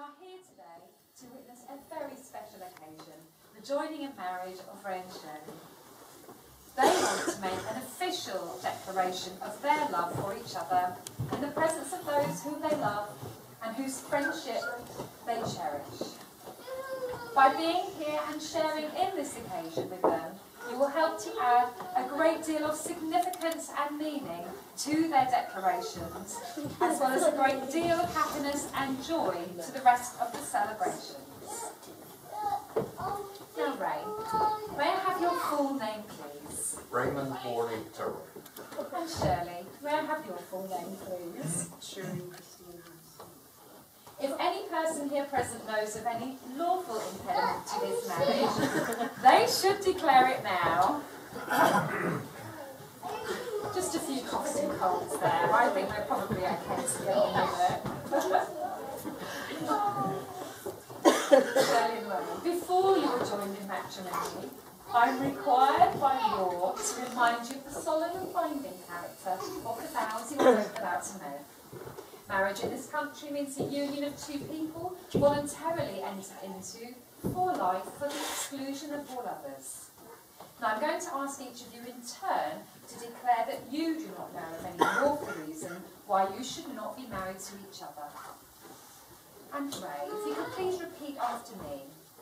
are here today to witness a very special occasion, the joining in marriage of Ray and Shirley. They want to make an official declaration of their love for each other in the presence of those whom they love and whose friendship they cherish. By being here and sharing in this occasion with them, you will help to add a great deal of significance and meaning to their declarations, as well as a great deal of happiness and joy to the rest of the celebrations. Now, Ray, may I have your full name, please? Raymond Morley Tyrrell. And Shirley, may I have your full name, please? Shirley Christine Hansen. If any person here present knows of any lawful impediment to this marriage, they should declare it now. Just a few coughs and colds there. I think we're probably okay to get on with it. Before you were joined in matrimony, I'm required by law to remind you of the solemn and binding character of the vows you are about to make. Marriage in this country means the union of two people voluntarily entered into for life for the exclusion of all others. Now I'm going to ask each of you in turn to declare that you do not know of any lawful reason why you should not be married to each other. And Ray, if you could please repeat after me.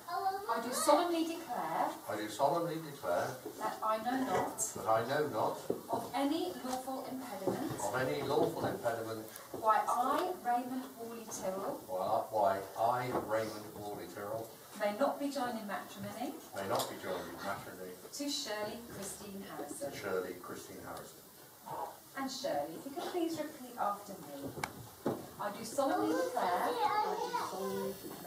I do solemnly declare. I do solemnly declare. That I know not. That I know not. Of any lawful impediment. Of any lawful impediment. Why I, Raymond Wally Tyrrell. Why I, Raymond Wally Tyrrell. May not be joined in matrimony. May not be joined in matrimony. To Shirley Christine Harrison. To Shirley Christine Harrison. And Shirley, if you could please repeat after me. I do solemnly declare. I do solemnly declare.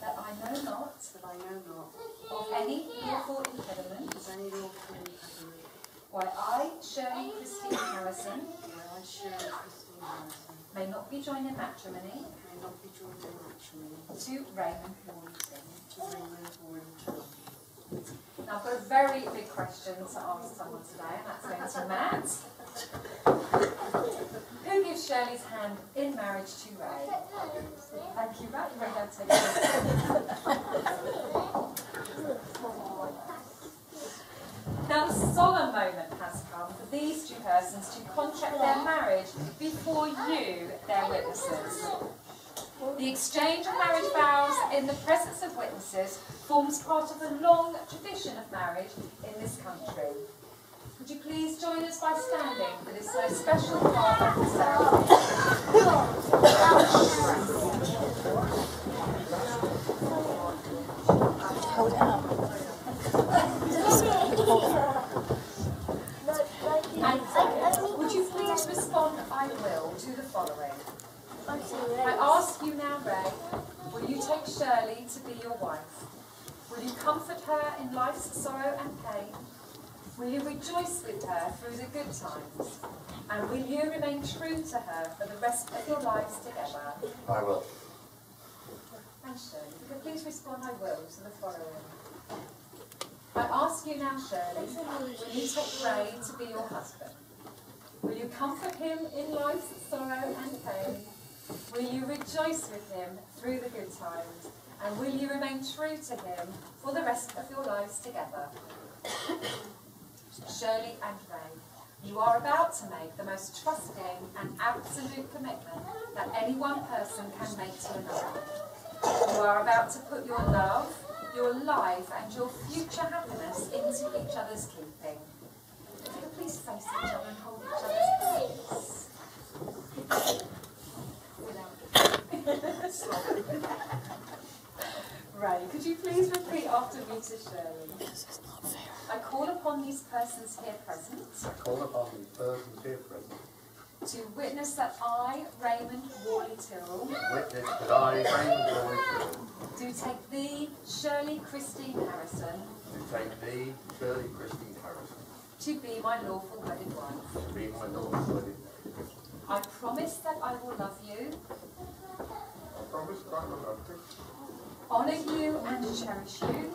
That I know not. That I know not. Of any lawful impediment. Of any lawful impediment. Why I, Shirley Christine Harrison. Why I, Shirley Christine Harrison. May not be joined in matrimony. May not be joined in matrimony. To Raymond Morley. To Raymond Morley. Now I've got a very big question to ask someone today, and that's going to Matt. Who gives Shirley's hand in marriage to Ray? Thank you, Ray. Ray, don't take it. Now the solemn moment has come for these two persons to contract their marriage before you, their witnesses. The exchange of marriage vows in the presence of witnesses forms part of a long tradition of marriage in this country. Would you please join us by standing for this so special part of the ceremony? Would you please respond, I will, to the following? I ask you now, Ray, will you take Shirley to be your wife? Will you comfort her in life's sorrow and pain? Will you rejoice with her through the good times? And will you remain true to her for the rest of your lives together? I will. And Shirley, if you could please respond, I will, to the following. I ask you now, Shirley, will you take Ray to be your husband? Will you comfort him in life's sorrow and pain? Will you rejoice with him through the good times? And will you remain true to him for the rest of your lives together? Shirley and Ray, you are about to make the most trusting and absolute commitment that any one person can make to another. You are about to put your love, your life and your future happiness into each other's keeping. If you could please face each other and hold each other's hands. Ray, could you please repeat after me to Shirley? I call upon these persons here present. I call upon these persons here present. To witness that I, Raymond Wally Tyrrell. Witness that I, Raymond Wally Tyrrell. Do take thee, Shirley Christine Harrison. Do take thee, Shirley Christine Harrison. To be my lawful wedded wife. To be my lawful wedded wife. I promise that I will love you. I promise that I will love you. Honour you and cherish you.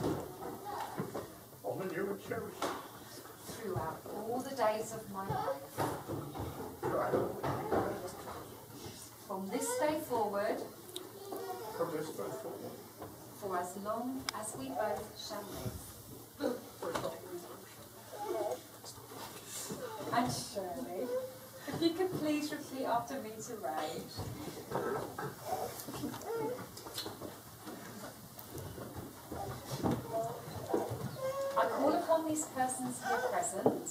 Throughout all the days of my life. From this day forward, for as long as we both shall live. And Shirley, if you could please repeat after me to Ray. These persons here present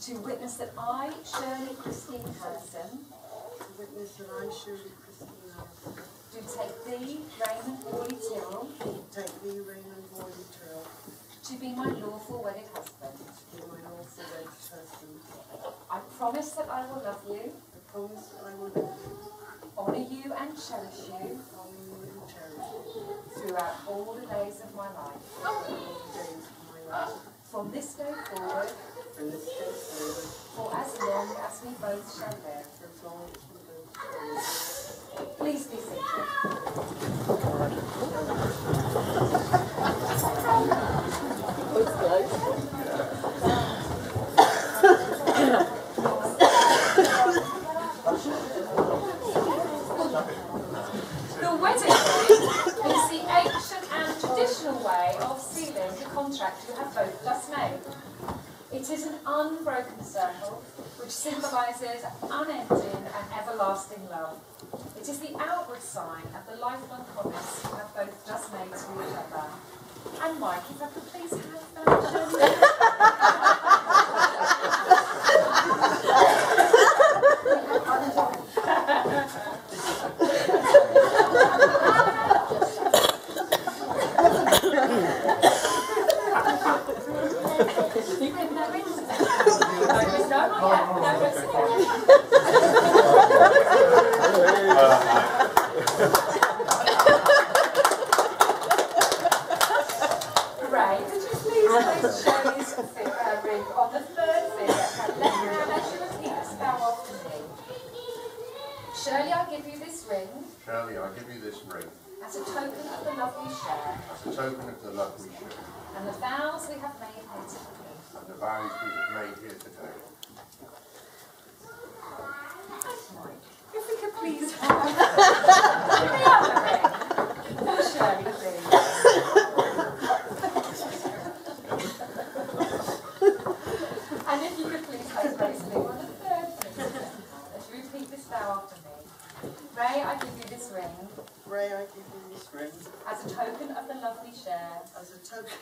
to witness that I, Shirley Christine Hansen, do take thee, Raymond Morley Tyrrell, to be my lawful wedded husband. I promise that I will love you, honour you and cherish you, throughout all the days of my life. From this day forward, for as long as we both shall live. Please be seated. The wedding is the ancient and traditional way of sealing the contract you have both just made. It is an unbroken circle which symbolises unending and everlasting love. It is the outward sign of the lifelong promise you have both just made to each other. And Mike, if I could please have togetherness,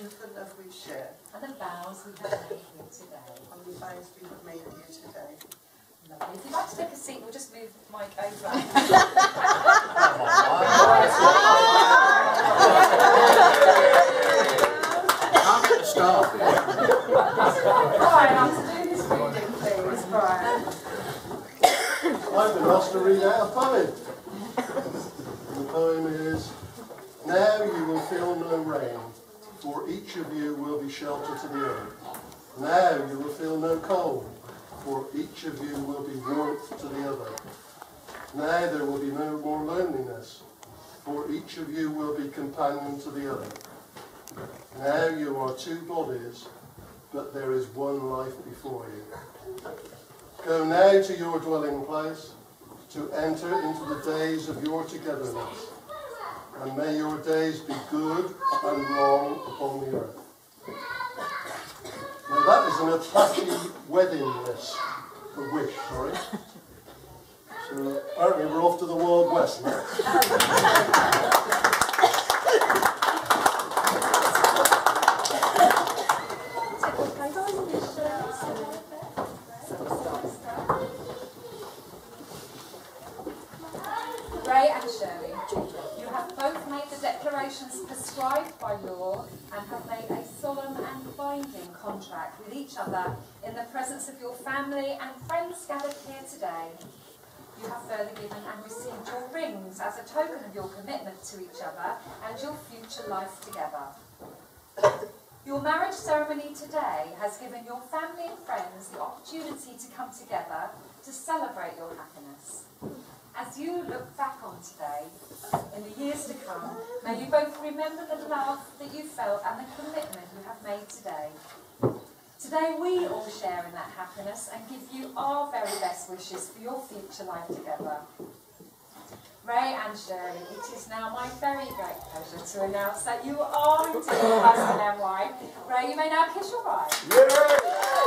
and may your days be good and long upon the earth. Now that is an Apache wedding list, a wish, sorry. So apparently we're off to the Wild West now. Prescribed by law and have made a solemn and binding contract with each other in the presence of your family and friends gathered here today. You have further given and received your rings as a token of your commitment to each other and your future life together. Your marriage ceremony today has given your family and friends the opportunity to come together to celebrate your happiness. As you look back on today, in the years to come, may you both remember the love that you felt and the commitment you have made today. Today we all share in that happiness and give you our very best wishes for your future life together. Ray and Shirley, it is now my very great pleasure to announce that you are indeed husband and wife. Ray, you may now kiss your bride. Yeah.